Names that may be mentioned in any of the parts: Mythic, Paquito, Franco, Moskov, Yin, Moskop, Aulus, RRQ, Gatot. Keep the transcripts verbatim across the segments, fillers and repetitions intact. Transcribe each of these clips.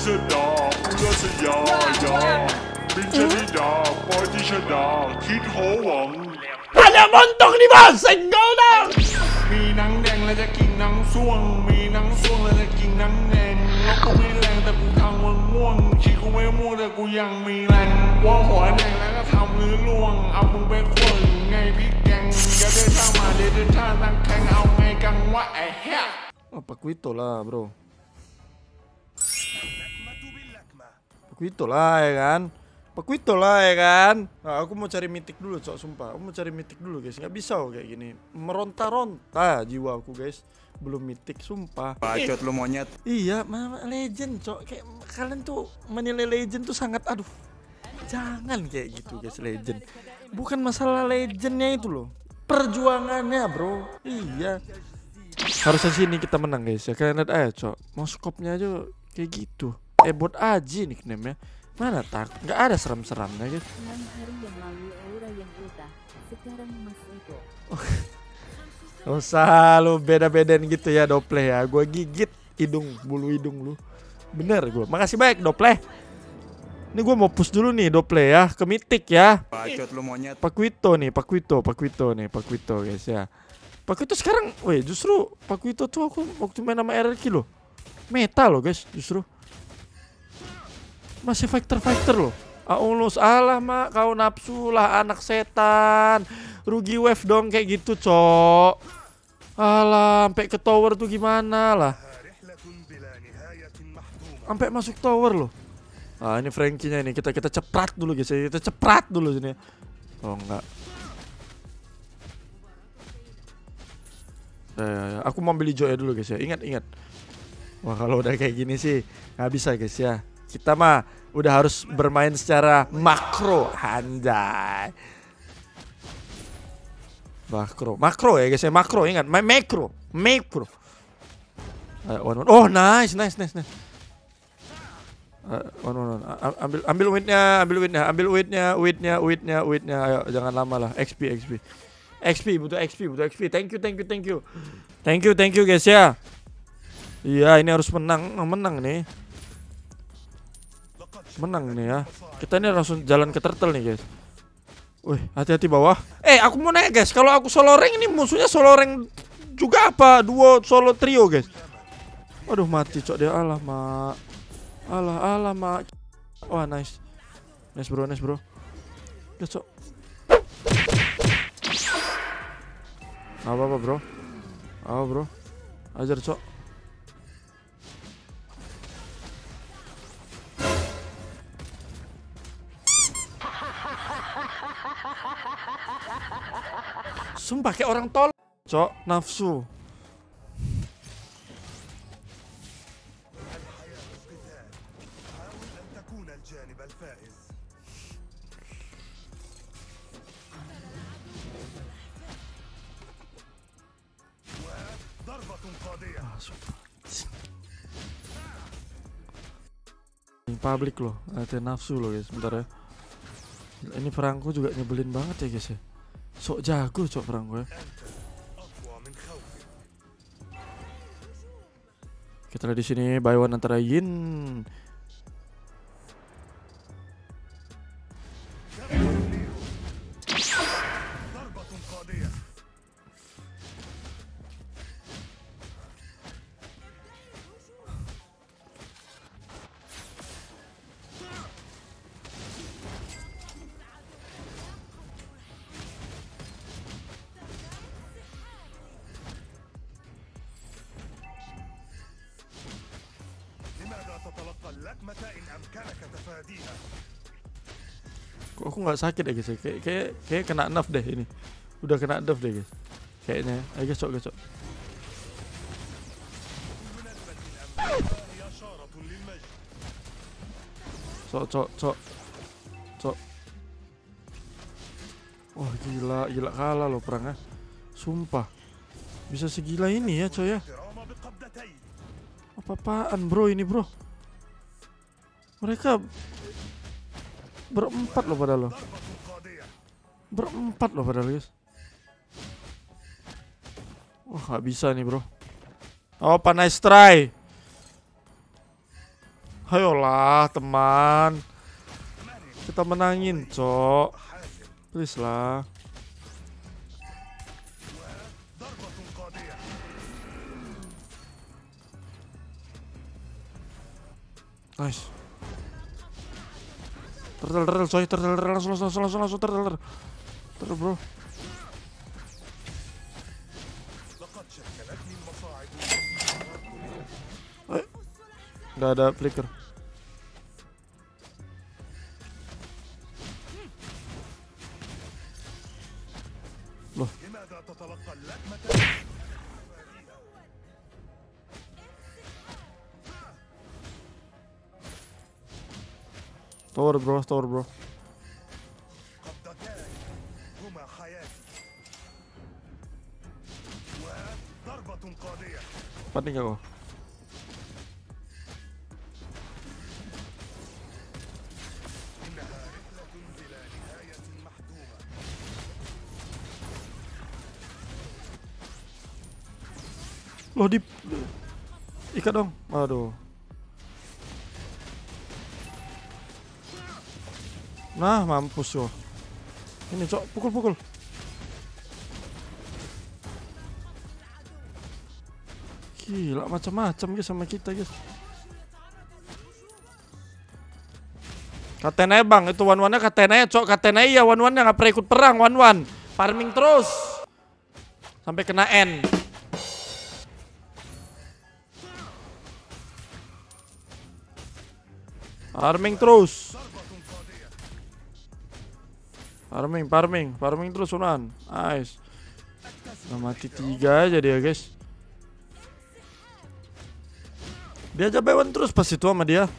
sedap, gula sejajar. Bincang sedap, party sedap, kid hoang. Ada montong di bawah, senggol dong. Mie nang deng lah, jaking nang suang. Mie nang suang lah, jaking nang deng. Aku mie lang, tapi aku tang wang wang. Ciku mie muang, tapi aku yang mie lang. Wang hua deng lah, aku tam lih luang. Aku mie kuang, ngai pik gang. Jadi sama, jadi tanang keng, aku ngai gang wa eh ya. Paquito lah bro, Paquito lah ya kan, Paquito lah ya kan. Nah, aku mau cari mythic dulu cok, sumpah aku mau cari mythic dulu guys, nggak bisa oh, kayak gini meronta-ronta jiwa aku guys, belum mythic sumpah. Bacot lu monyet. Iya mama legend cok, kayak kalian tuh menilai legend tuh sangat aduh, jangan kayak gitu guys. Legend bukan masalah legendnya itu loh, perjuangannya bro. Iya. Harusnya sini kita menang guys ya, kalian lihat aja cok, Moskopnya aja kayak gitu. Eh buat Aji nickname-nya, mana tak, nggak ada seram-seramnya guys. enam hari yang lalu aura yang utah, sekarang Mas Eko. Usah lu beda-bedain gitu ya Dopleh ya, gue gigit hidung, bulu hidung lu. Bener gue, makasih banyak Dopleh. Ini gue mau push dulu nih Dopleh ya, ke Mythic ya. Bacot lu monyet. Paquito nih, Paquito, Paquito nih, Paquito guys ya. Paquito sekarang, weh justru Paquito tuh aku waktu main sama R R Q loh, meta loh guys, justru masih fighter-fighter loh. Aulus, alah mak, kau nafsu lah anak setan, rugi wave dong kayak gitu cok. Alah, sampai ke tower tuh gimana lah, sampai masuk tower loh. Ah ini Franky-nya ini, kita kita ceprat dulu guys, kita ceprat dulu sini. Oh enggak. Ya, ya. Aku mau beli hijau ya dulu guys ya, ingat-ingat. Wah kalau udah kayak gini sih nggak bisa guys ya, kita mah udah harus bermain secara makro. Anjay makro, makro ya guys ya, makro ingat, main makro, makro. Ayo, one, one. Oh nice, nice, nice, nice. Uh, one, one, one. Ambil, ambil widnya, ambil widnya, ambil widnya, widnya, widnya, widnya. Ayo jangan lama lah, X P, X P. X P butuh X P, butuh X P. Thank you, thank you, thank you. Thank you, thank you guys ya. Iya, ini harus menang, menang nih. Menang nih ya. Kita ini langsung jalan ke turtle nih guys. Wih, hati-hati bawah. Eh, aku mau naik guys. Kalau aku solo rank ini musuhnya solo rank juga apa? Duo, solo, trio guys. Aduh, mati cok dia. Alah, mak. Alah, alah, mak. Wah, nice. Nice bro, nice bro. Udah cok. Apa-apa bro, apa bro, ajar cok. Sumpah kayak orang tol cok, nafsu. Public loh, ada nafsu loh guys, bentar ya. Ini Franco juga nyebelin banget ya guys ya. Sok jago cok Franco ya. Kita lihat di sini buy one antara Yin. Kok aku nggak sakit ya guys, kayak kayak kayak kena nerf deh ini, udah kena nerf deh guys, kayaknya. Ayo guys cok guys cok. Cok cok cok cok. Wah gila gila kalah loh perangnya, sumpah bisa segila ini ya cok ya. Apa-apaan bro ini bro? Mereka berempat loh padahal loh. Berempat loh padahal guys. Wah gak bisa nih bro. Oh, nice try. Ayolah teman, kita menangin cok, please lah. Nice. Turtle turtle coy, turtle turtle langsung langsung langsung langsung turtle turtle bro. Eh, nggak ada flicker. Loh. Tower bro, tower bro. Panik aku. Loh, di ikat dong. Aduh. Nah, mampus yo. Ini cok, pukul-pukul. Gila, macam-macam guys sama kita guys. Katen aja bang, itu one-one-nya katen aja cok, katen aja ya one-one-nya, gak pernah ikut perang one-one. Farming terus sampai kena N. Farming terus. Farming, farming, farming terus unan. Nice. Nah, mati tiga aja dia guys. Dia aja bewan terus pas itu sama dia.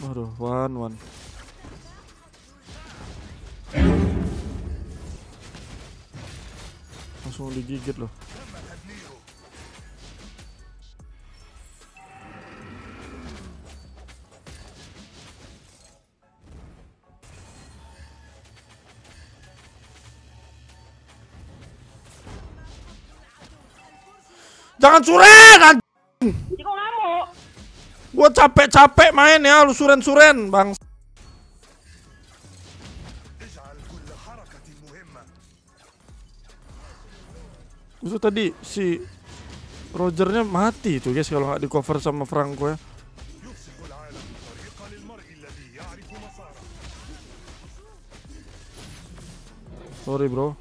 Waduh, one one. Langsung digigit loh. Jangan suren anjing. Kok ngamuk? Gua capek-capek main ya, lu suren-suren, Bang. Itu tadi si Rogernya mati tuh guys kalau nggak di-cover sama Franco ya. Sorry, bro.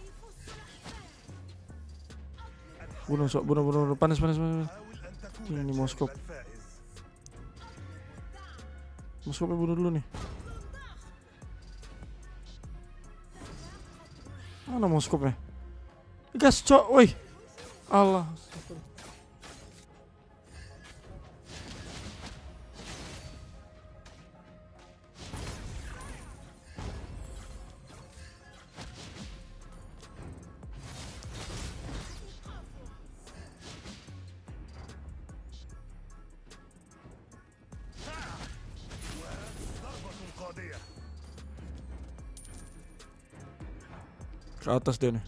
Bunuh sok, bunuh, bunuh, bunuh, panas, panas, panas. Ini Moskop. Moskopnya bunuh dulu nih. Mana Moskopnya? Gas cok, woi. Allah. Ke atas dia nih.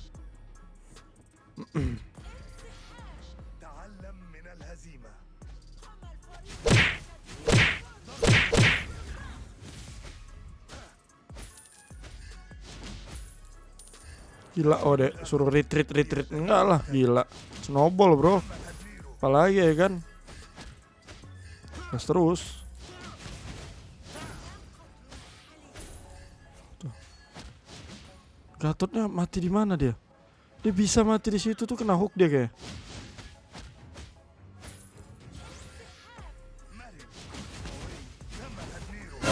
Gila, oh dek, suruh retreat retreat enggak lah, gila. Snowball bro. Apalagi ya kan. Gas terus. Gatotnya mati di mana dia? Dia bisa mati di situ tuh, kena hook dia kayak.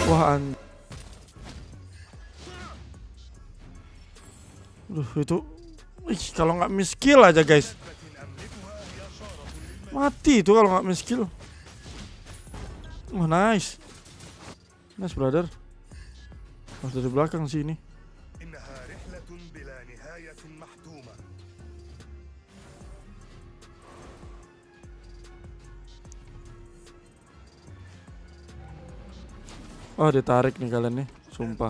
Wah an. Duh itu, ih kalau nggak miss kill aja guys. Mati itu kalau nggak miss kill. Wah nice, nice brother. Harus dari belakang sih ini. Oh ditarik nih kalian nih, sumpah.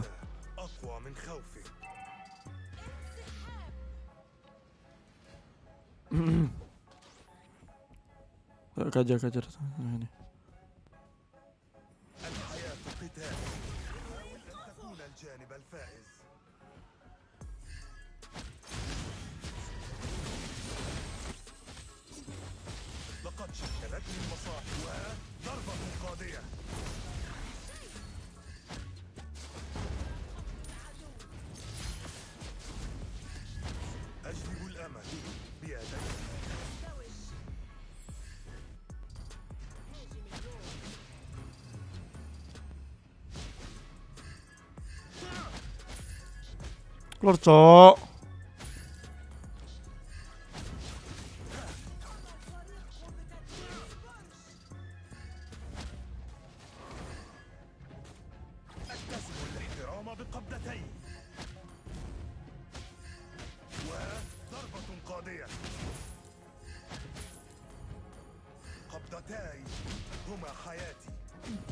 Kajar, kajar. Ini. Lor cok.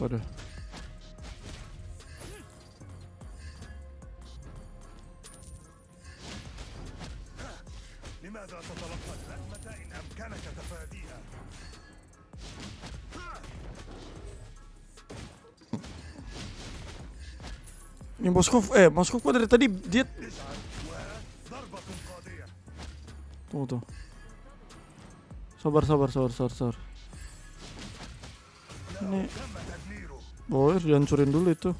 Waduh. Ini Moskov, eh Moskov kok dari tadi dia tunggu tuh. Sabar sabar sabar sabar sabar. Ini boy dihancurin dulu itu.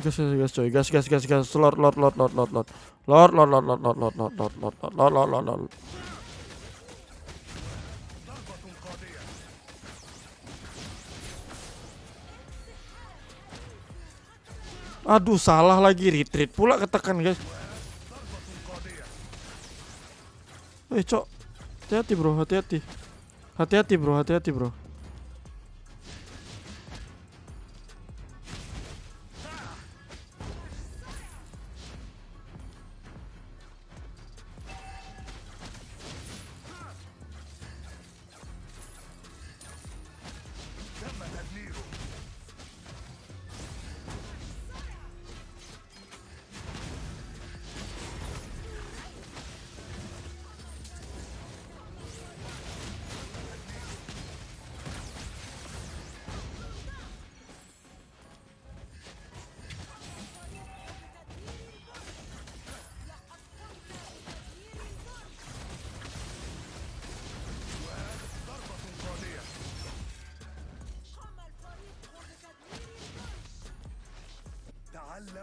Gas gas gas coy, gas gas gas gas, lord lord lord lord lord lord lord lord lord lord lord lord lord lord lord lord lord lord. Aduh salah lagi, retreat pula ketekan guys. Eh cok, hati-hati bro, hati-hati, hati-hati bro, hati-hati bro.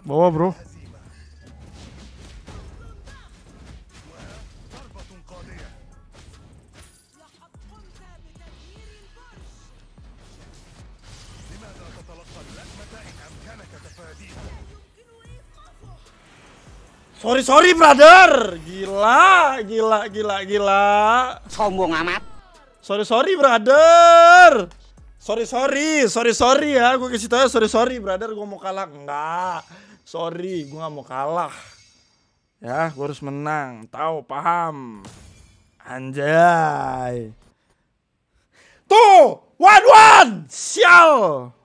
Bawa bro. Sorry sorry brother. Gila gila gila gila. Sombong amat. Sorry sorry brother. Sorry sorry sorry sorry ya, gue kasih tau ya, sorry sorry brother, gue mau kalah enggak, sorry gue nggak mau kalah ya, gue harus menang, tahu paham anjay tuh, one one sial.